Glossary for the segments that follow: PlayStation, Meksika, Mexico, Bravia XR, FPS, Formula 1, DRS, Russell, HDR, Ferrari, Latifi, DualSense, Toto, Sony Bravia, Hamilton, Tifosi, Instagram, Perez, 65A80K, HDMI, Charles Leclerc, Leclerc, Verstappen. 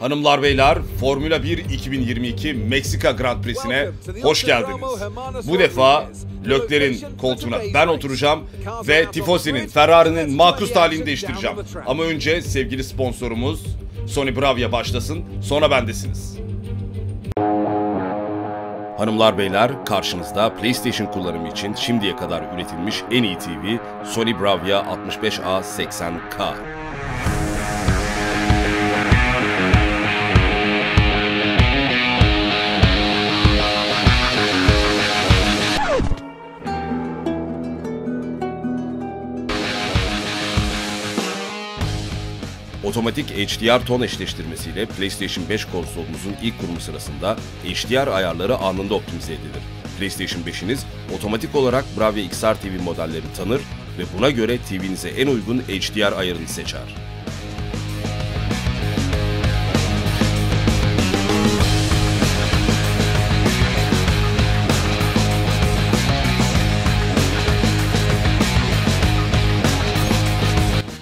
Hanımlar beyler, Formula 1 2022 Meksika Grand Prix'sine hoş geldiniz. Bu defa Leclerc'in koltuğuna ben oturacağım ve Tifosi'nin, Ferrari'nin makus talihini değiştireceğim. Ama önce sevgili sponsorumuz Sony Bravia başlasın, sonra bendesiniz. Hanımlar beyler, karşınızda PlayStation kullanımı için şimdiye kadar üretilmiş en iyi TV Sony Bravia 65A80K. Otomatik HDR ton eşleştirmesiyle PlayStation 5 konsolumuzun ilk kurumu sırasında HDR ayarları anında optimize edilir. PlayStation 5'iniz otomatik olarak Bravia XR TV modellerini tanır ve buna göre TV'nize en uygun HDR ayarını seçer.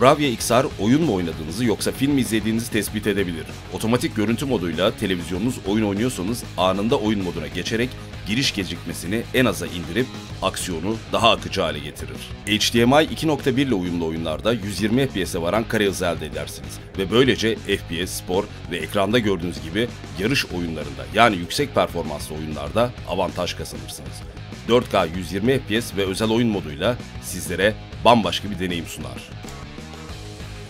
Bravia XR oyun mu oynadığınızı yoksa film izlediğinizi tespit edebilir. Otomatik görüntü moduyla televizyonunuz oyun oynuyorsanız anında oyun moduna geçerek giriş gecikmesini en aza indirip aksiyonu daha akıcı hale getirir. HDMI 2.1 ile uyumlu oyunlarda 120 FPS'e varan kare hızı elde edersiniz ve böylece FPS, spor ve ekranda gördüğünüz gibi yarış oyunlarında yani yüksek performanslı oyunlarda avantaj kazanırsınız. 4K 120 FPS ve özel oyun moduyla sizlere bambaşka bir deneyim sunar.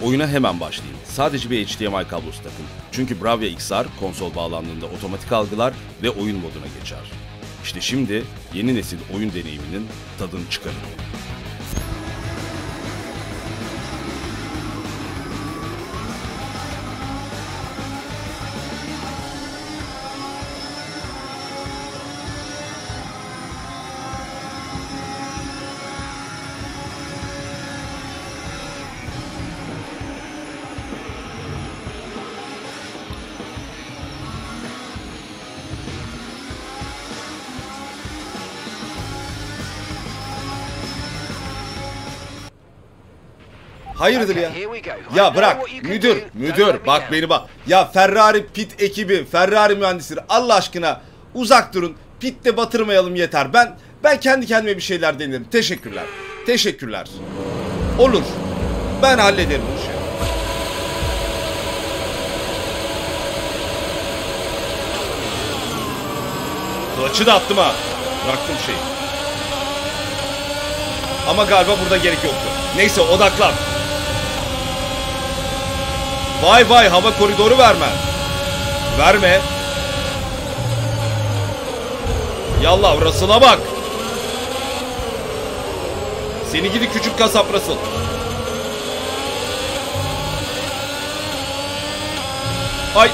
Oyuna hemen başlayın. Sadece bir HDMI kablosu takın. Çünkü Bravia XR konsol bağlandığında otomatik algılar ve oyun moduna geçer. İşte şimdi yeni nesil oyun deneyiminin tadını çıkarın. Hayırdır ya? Ya bırak müdür bak beni bak. Ya Ferrari pit ekibi, Ferrari mühendisleri Allah aşkına uzak durun. Pitte batırmayalım yeter. Ben kendi kendime bir şeyler denerim. Teşekkürler. Olur. Ben hallederim bu işi. Kulaçı da attım ha. Bıraktım şeyi. Ama galiba burada gerek yoktu. Neyse odaklan. Vay hava koridoru verme. Yallah Russell'a bak. Seni gidi küçük kasap Russell. Ay.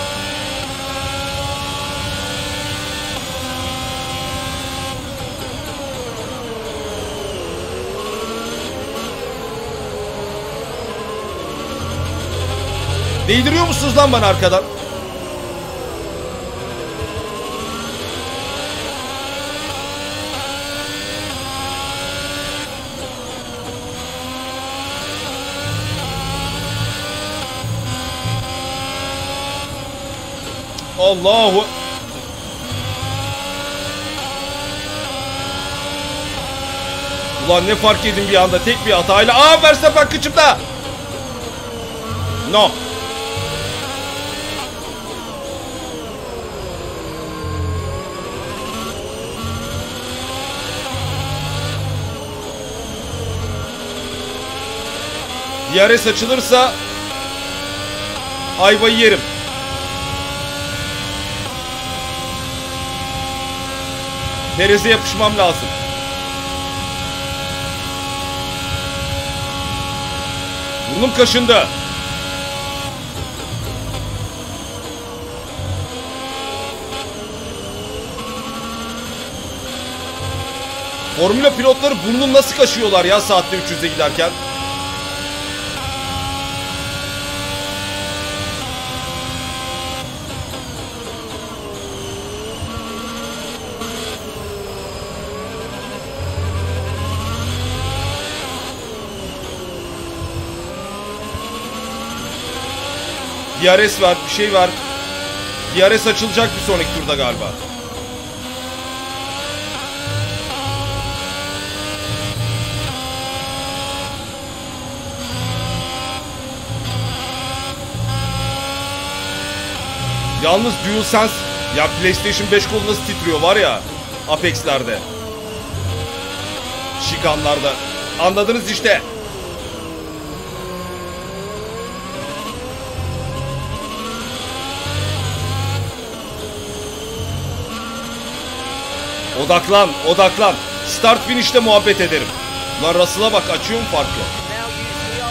Değdiriyor musunuz lan bana arkadan? Allahu... Ulan ne fark edin bir anda tek bir hatayla... Aa Verstappen kıçımda! No! DRS açılırsa ayvayı yerim. Perez'e yapışmam lazım. Burnum kaşındı. Formula pilotları burnunu nasıl kaşıyorlar ya saatte 300'e giderken? DRS ver, bir şey ver. DRS açılacak bir sonraki turda galiba. Yalnız DualSense ya, PlayStation 5 kolu nasıl titriyor var ya Apex'lerde, şikanlarda. Anladınız işte. Odaklan, odaklan. Start finish'te muhabbet ederim. Lan Russell'a bak, açıyor mu farkı?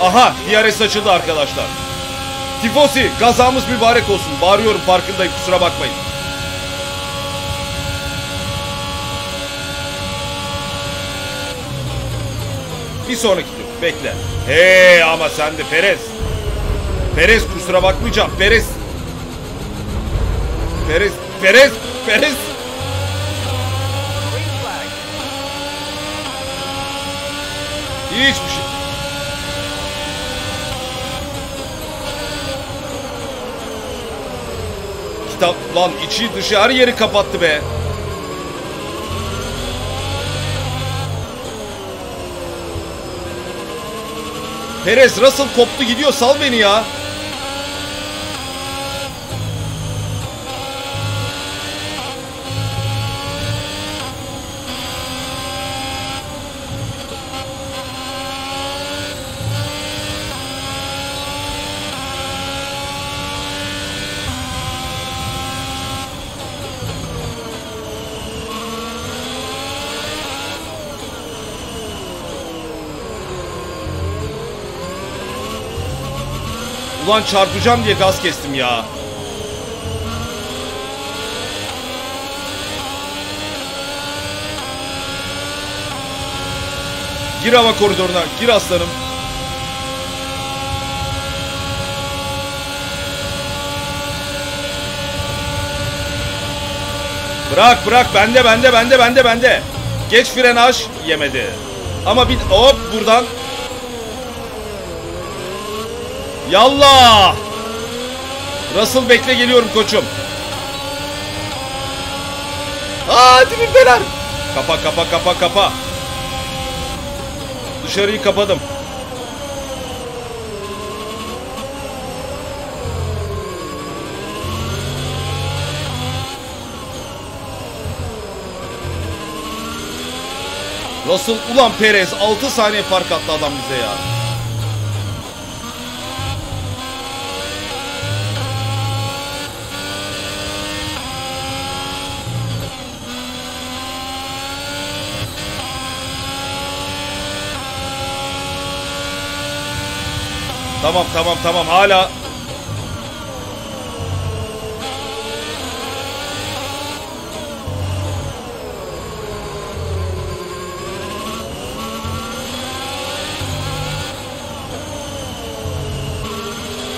Aha, DRS açıldı arkadaşlar. Tifosi, gazamız mübarek olsun. Bağırıyorum, farkındayım, kusura bakmayın. Bir sonraki tur, bekle. Hey ama sen de Perez. Perez, kusura bakmayacağım. Perez. Perez, Perez, Perez. Hiçbir şey. Kitap lan, içi dışı her yeri kapattı be. Perez, Russell koptu gidiyor, sal beni ya. Ulan çarpacağım diye gaz kestim ya. Gir hava koridoruna, gir aslanım. Bırak bırak, bende. Geç frenaj, yemedi. Ama bir hop buradan. Yallah! Russell bekle, geliyorum koçum. Hadi birbeler! Kapa. Dışarıyı kapadım. Russell, ulan Perez 6 saniye fark attı adam bize ya. Tamam hala.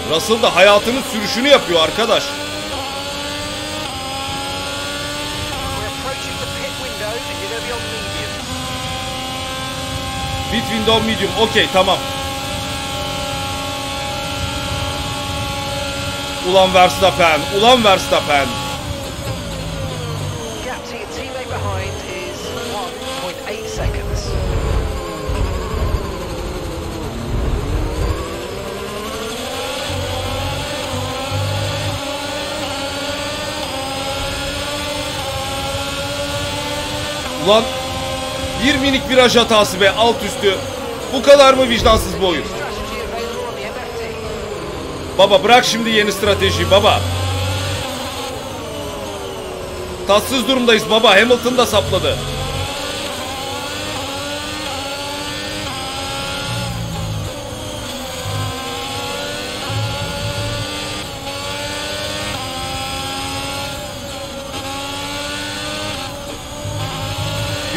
Russell da hayatının sürüşünü yapıyor arkadaş. Pit window medium, okey, tamam. Ulan Verstappen. Ulan bir minik viraj hatası be, alt üstü. Bu kadar mı vicdansız bu oyun? Baba bırak şimdi yeni stratejiyi baba. Tatsız durumdayız baba. Hamilton da sapladı.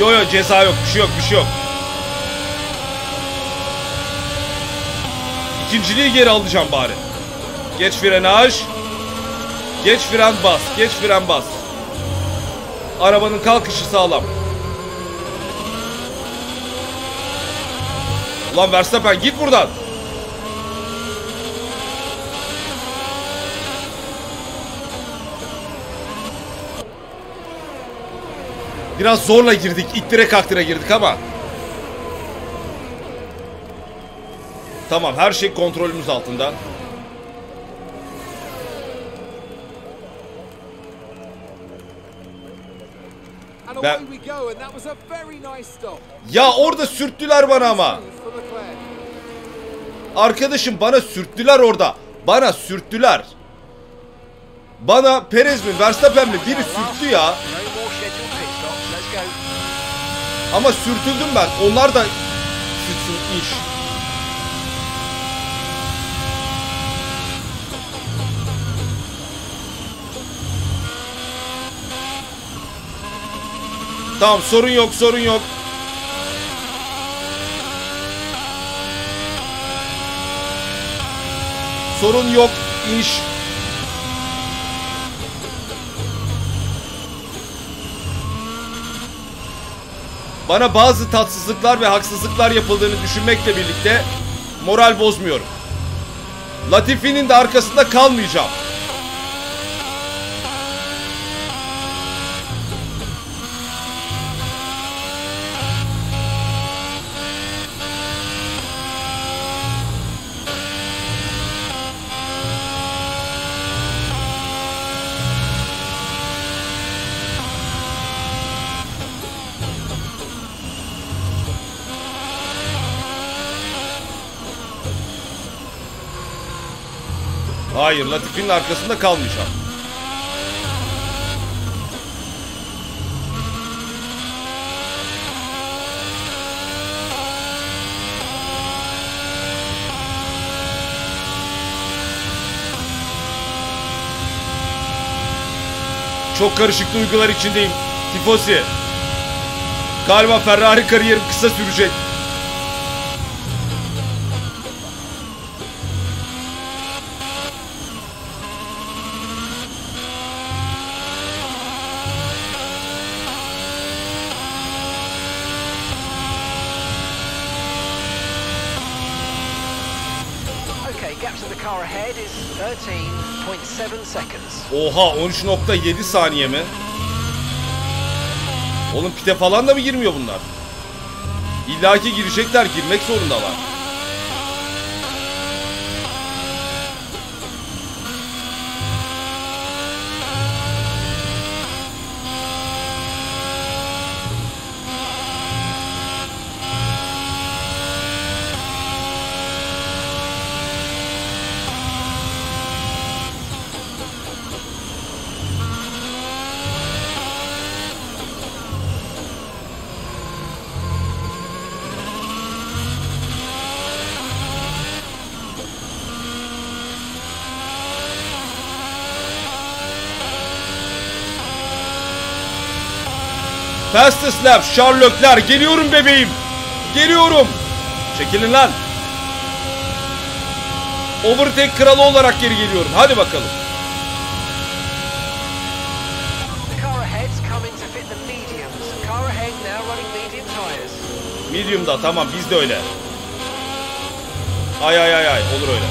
Yo ceza yok, bir şey yok. İkinciliği geri alacağım bari. Geç frenaj. Geç fren bas. Arabanın kalkışı sağlam. Ulan Verstappen git buradan. Biraz zorla girdik. İttire kaktıra girdik ama. Tamam, her şey kontrolümüz altında. Ben... Ya orada sürttüler bana ama. Arkadaşım bana sürttüler orada. Bana sürttüler. Bana Perez mi, Verstappen mi biri sürttü ya. Ama sürtüldüm ben. Onlar da sürtsün iş. Tamam, sorun yok, sorun yok. Sorun yok iş. Bana bazı tatsızlıklar ve haksızlıklar yapıldığını düşünmekle birlikte moral bozmuyorum. Latifi'nin de arkasında kalmayacağım. Hayır, Latifi'nin arkasında kalmayacağım. Çok karışık duygular içindeyim. Tifosi. Galiba Ferrari kariyerim kısa sürecek. Oha, 13.7 saniye mi? Oğlum pite falan da mı girmiyor bunlar? İlla ki girecekler, girmek zorunda var. Fastest lap, Charles Leclerc. Geliyorum bebeğim. Geliyorum. Çekilin lan. Overtake kralı olarak geri geliyorum. Hadi bakalım. Medium'da tamam, biz de öyle. Ay ay ay ay, olur öyle.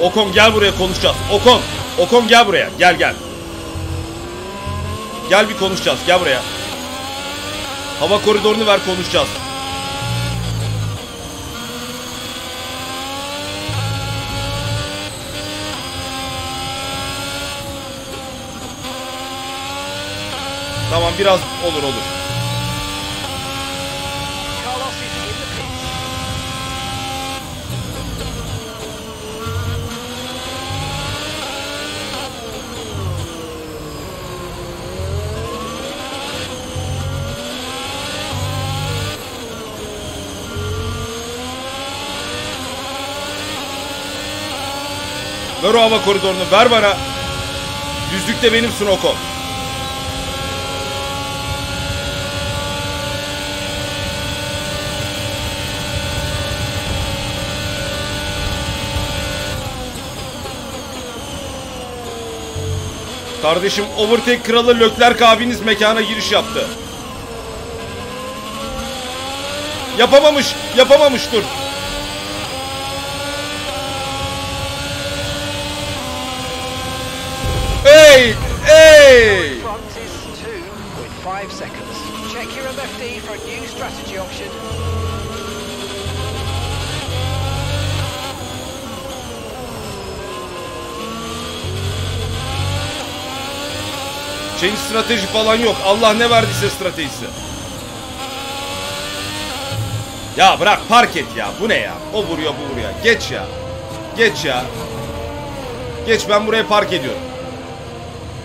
Okon gel buraya, konuşacağız. Okon. Okon gel buraya. Gel gel. Gel bir konuşacağız. Gel buraya. Hava koridorunu ver, konuşacağız. Tamam, biraz olur olur. Ver o hava koridorunu, ver bana. Düzlükte benimsin Oko. Kardeşim, overtake kralı Leclerc abiniz mekana giriş yaptı. Yapamamış dur. Hey! Change strateji falan yok. Allah ne verdiyse stratejisi. Ya bırak park et ya. Bu ne ya? O vuruyor, bu vuruyor. Geç ya. Geç ya. Geç, ben buraya park ediyorum.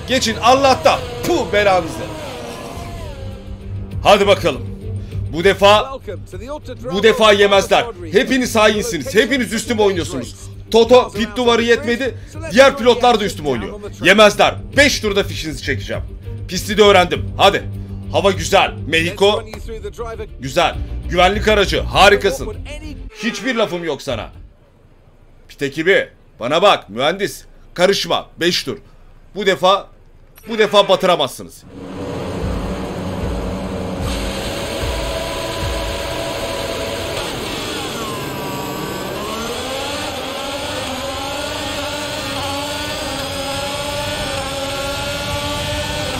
Geçin Allah'ta. Puh belanızı. Hadi bakalım. Bu defa yemezler. Hepiniz hainsiniz. Hepiniz üstüme oynuyorsunuz. Toto pit duvarı yetmedi. Diğer pilotlar da üstüme oynuyor. Yemezler. 5 turda fişinizi çekeceğim. Pisti de öğrendim. Hadi. Hava güzel. Mexico güzel. Güvenlik aracı harikasın. Hiçbir lafım yok sana. Pit ekibi bana bak mühendis. Karışma. 5 tur. Bu defa batıramazsınız.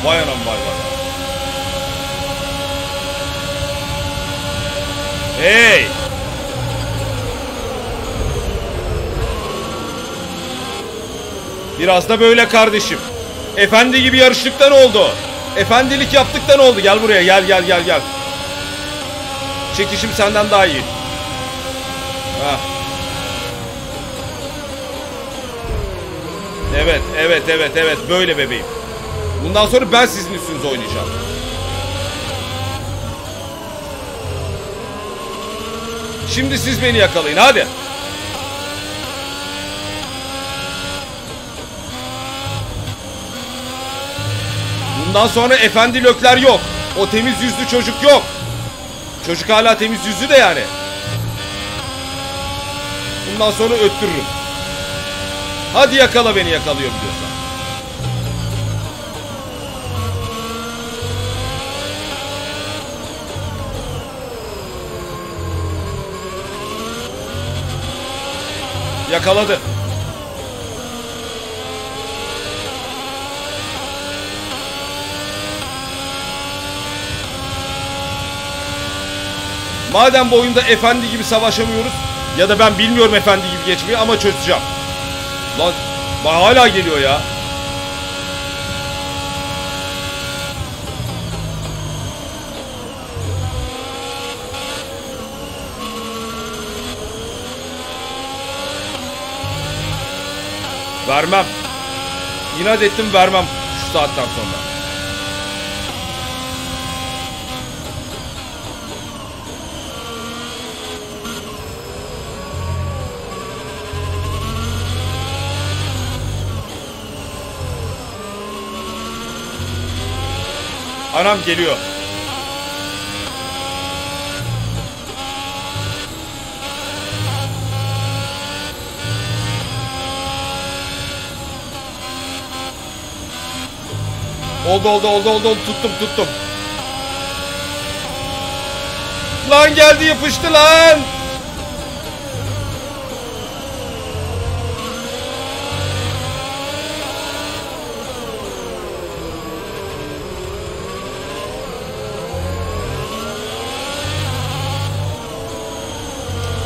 Vay anam vay vay. Hey! Biraz da böyle kardeşim. Efendi gibi yarıştıktan oldu. Efendilik yaptıktan oldu. Gel buraya gel. Çekişim senden daha iyi. Hah. Evet böyle bebeğim. Bundan sonra ben sizin üstünüze oynayacağım. Şimdi siz beni yakalayın hadi. Bundan sonra efendi Leclerc yok. O temiz yüzlü çocuk yok. Çocuk hala temiz yüzlü de yani. Bundan sonra öttürürüm. Hadi yakala beni, yakalıyorum diyorsan. Yakaladı. Madem bu oyunda efendi gibi savaşamıyoruz, ya da ben bilmiyorum efendi gibi geçmeyi ama çözeceğim. Lan hala geliyor ya. Vermem. İnat ettim, vermem şu saatten sonra. Anam geliyor. Oldu. Tuttum. Lan geldi, yapıştı lan.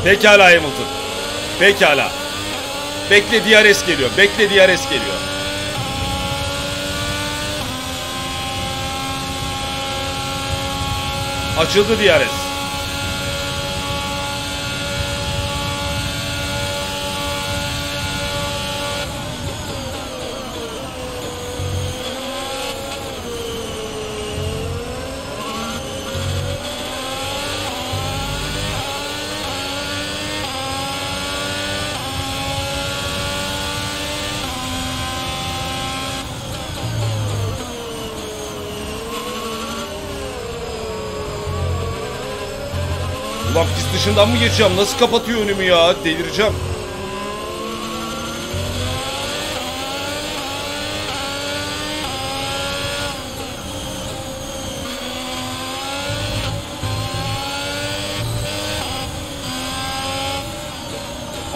Pekala Hamilton. Pekala. Bekle, DRS geliyor. Açıldı DRS. Ulan pist dışından mı geçeceğim? Nasıl kapatıyor önümü ya? Delireceğim.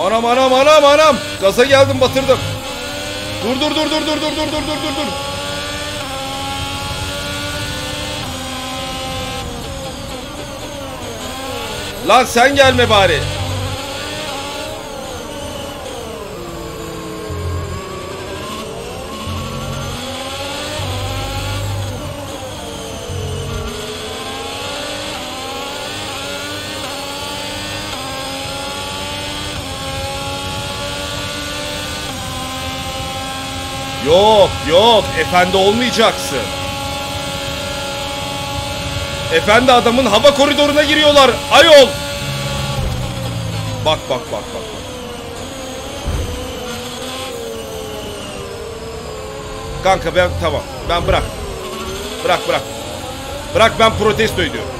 Anam anam anam anam. Gaza geldim, batırdım. Dur. Lan sen gelme bari. Yok yok, efendi olmayacaksın. Efendi adamın hava koridoruna giriyorlar ayol. Bak bak bak bak. Kanka ben tamam, ben bırak. Bırak. Bırak, ben protesto ediyorum.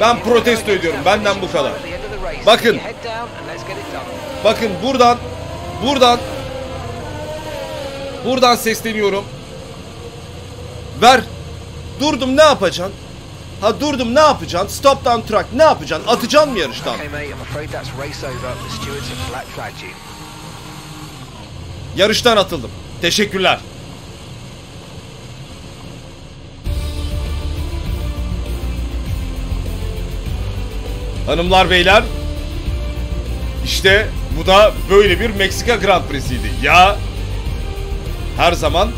Ben protesto ediyorum, benden bu kadar. Bakın. Bakın buradan sesleniyorum. Ver. Durdum ne yapacaksın? Ha durdum ne yapacaksın? Stop down track ne yapacaksın? Atacaksın mı yarıştan? Yarıştan atıldım. Teşekkürler. Hanımlar beyler, işte bu da böyle bir Meksika Grand Prix'siydi. Ya her zaman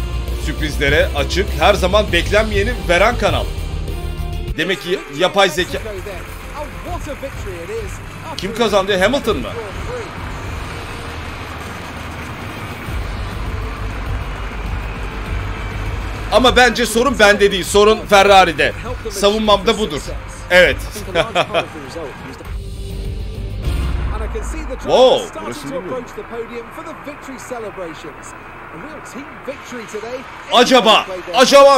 sürprizlere açık, her zaman beklenmeyeni veren kanal. Demek ki yapay zeka... Kim kazandı? Hamilton mı? Ama bence sorun bende değil, sorun Ferrari'de. Savunmam da budur. Evet. Wow, burası değil mi? Acaba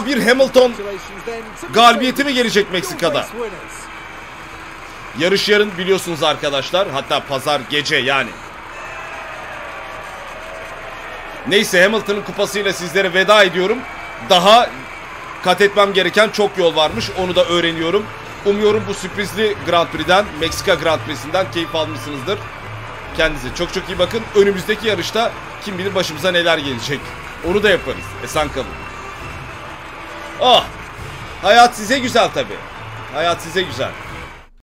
bir Hamilton galibiyeti mi gelecek Meksika'da? Yarış yarın biliyorsunuz arkadaşlar. Hatta pazar gece yani. Neyse, Hamilton'ın kupasıyla sizlere veda ediyorum. Daha kat etmem gereken çok yol varmış. Onu da öğreniyorum. Umuyorum bu sürprizli Grand Prix'den, Meksika Grand Prix'sinden keyif almışsınızdır. Kendinize çok çok iyi bakın. Önümüzdeki yarışta kim bilir başımıza neler gelecek. Onu da yaparız. Esen kalın. Ah! Hayat size güzel tabii. Hayat size güzel.